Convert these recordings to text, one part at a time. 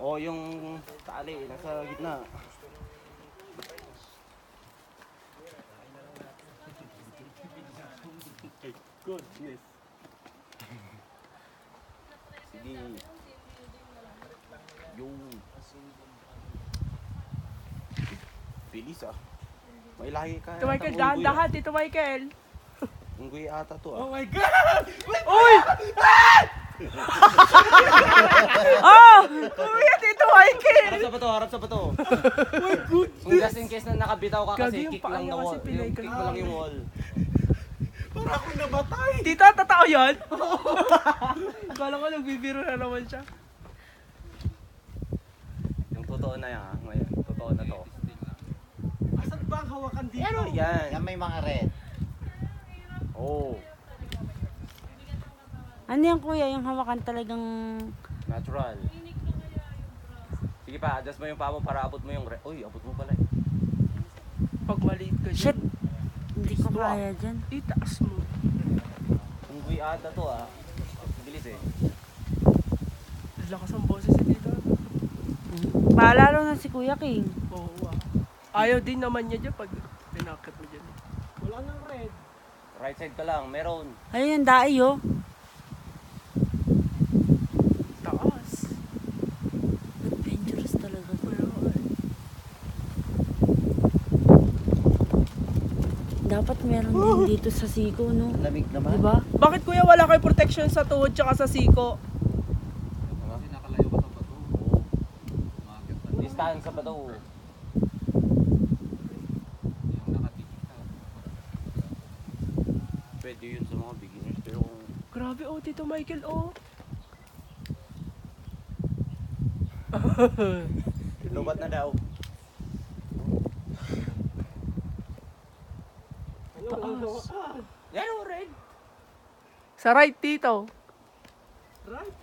O yung tali, nasa gitna. Goodness. Sige. Yung. Bilis ah. May lahi ka. Ito Michael, dahan-dahan. Ito Michael. Unggoy ata to ah. Oh my God! Uy! Ah! Oh! Kuya, Tito Michael! Harap sa bato, harap sa bato. My goodness! Just in case na nakabitaw ka kasi kick lang na wall. Kick mo lang yung wall. Para akong nabatay! Tito, tatao yun? Kala ko nagbibiro na naman siya. Yung totoo na yan ha, ngayon. Totoo na to. Asan ba ang hawakan dito? Yan. Yan may mga red. Oo. Ano yan kuya? Yung hawakan talagang... natural. Sige pa, adjust mo yung paa mo para abot mo yung red. Uy, abot mo pala eh. Pagwaliit ka dyan. Shit! Hindi ko kaya dyan. Itaas mo. Unggoy ata to ah. Bilis eh. Lakas ang boses eh dito. Paalalo na si Kuya King. Oo ah. Ayaw din naman niya dyan pag pinakit mo dyan. Wala nang red. Right side ka lang, meron. Ayun yung daay oh. Taas. Adventurous talaga. Dapat meron din dito sa siko no? Lamig naman. Diba? Bakit kuya wala kayo protection sa tuhod tsaka sa siko? Kasi nakalayo ka sa bato. Listahan sa bato. Pwede yun sa mga beginners pero... Grabe oh, Tito Michael oh! Lubat na daw. Taas. Yan o, red! Sa right, Tito. Right?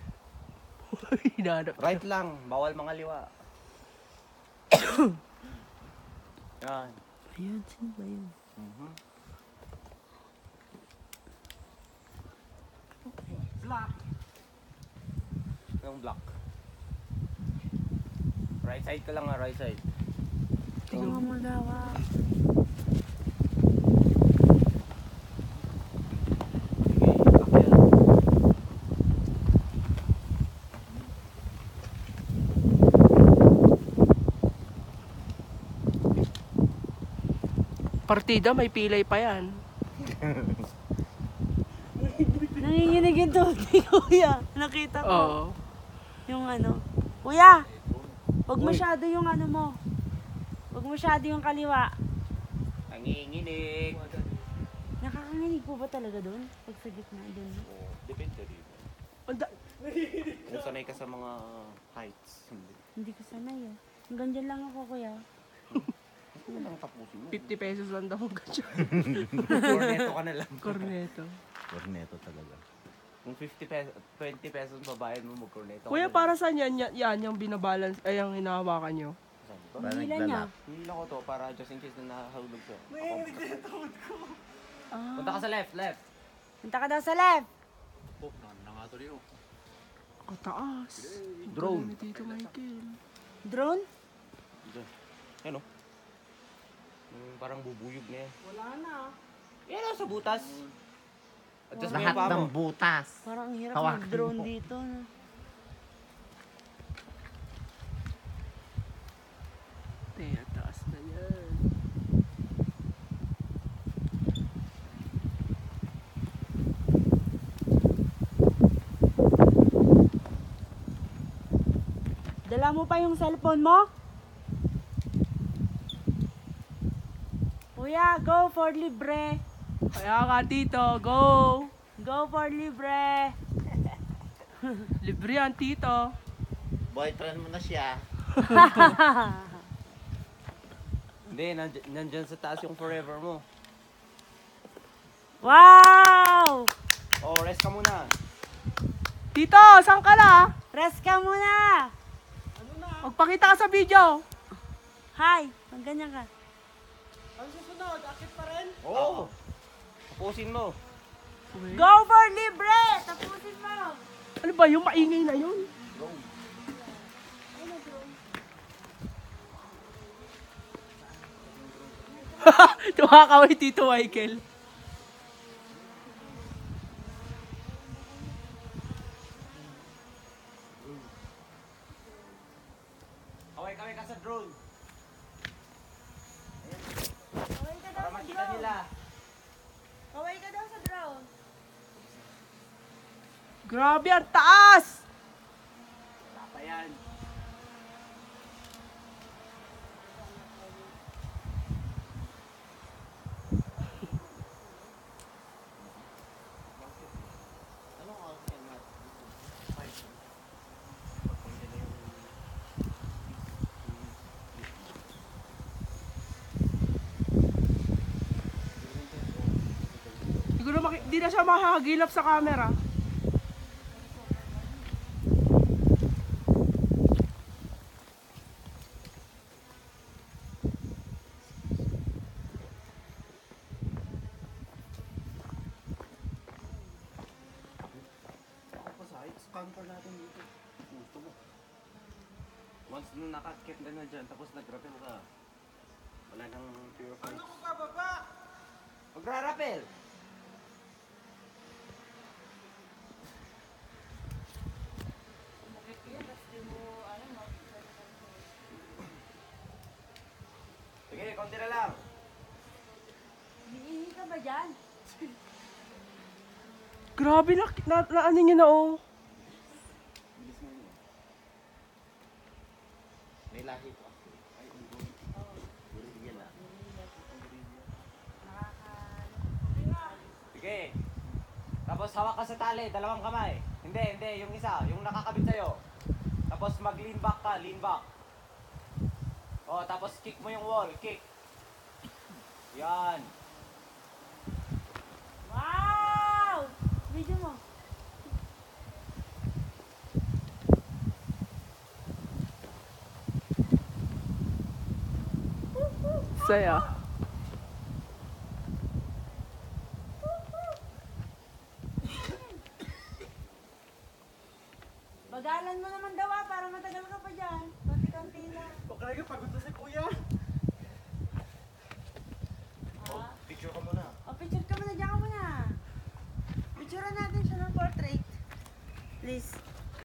Right lang, bawal mga liwa. Yan. Ayan, sino ba yun? Black. Yung black. Right side ka lang ha, right side. Tingnan mo daw ah. Partida, may pilay pa yan. Nanginginig yung tuhod ni Kuya. Nakita ko. Oo. Yung ano. Kuya! Huwag masyado yung ano mo. Huwag masyado yung kaliwa. Nanginginig. Nakakanginig po ba talaga doon? Pag sa gitna doon? Oo. Depende rin. Kung sanay ka sa mga heights. Hindi ko sanay eh. Hanggang dyan lang ako Kuya. Ano lang tapusin mo? 50 pesos lang daw ka dyan. Corneto ka na lang. Corneto. Corneto talaga. Kung 50 pesos, 20 pesos babayad mo mag-corneto. Kuya, para saan yan? Yan yung binabalance, ay yung hinahawakan nyo? Hila niya. Hila ko to para just in case na nakahulog siya. May hinihintahod ko. Punta ka sa left, left. Punta ka daw sa left. Oh, nangangatol yun. Ang taas. Drone. Drone? Ano? Parang bubuyog na yan. Wala na. Yan o, sa butas. Lahat ng butas. Parang hirap mag-drone dito. Teka, taas na yan. Dala mo pa yung cellphone mo? Kuya, go for libre. Kaya ka, Tito. Go. Go for libre. Libre yan, Tito. Boyfriend mo na siya. Hindi, nandyan sa taas yung forever mo. Wow! Oh, rest ka muna. Tito, saan ka na? Rest ka muna. Ano na? Magpakita ka sa video. Hi, magganyan ka. Ang susunod, akit pa rin? Oo. Tapusin mo. Go for libre! Tapusin mo! Ano ba yung maingay na yun? Go. Ano Tumakaway Tito Michael. Kaway kaway ka sa drone. Para makita nila. Kaway ka daw sa drone. Grabe, ang taas! Wala pa yan. Hindi na siya makakagilap sa camera. Ako pa sa heights, counter natin dito. Gusto mo. Once nung nakakit na dyan, tapos nag-rappel ka. Wala nang purified. Ano ko ka, baba? Magra-rappel! Sige, konti na lang. Hinihingi ka ba dyan? Grabe na ano nyo na oh. May lahi po. Sige. Tapos hawak ka sa tali, dalawang kamay. Hindi, hindi. Yung isa, yung nakakabit sa'yo. Tapos mag-lean back ka, lean back. Oh, tapos kick mo yung wall, kick. Yan. Wow! Video mo. Saya. Bagalan mo naman.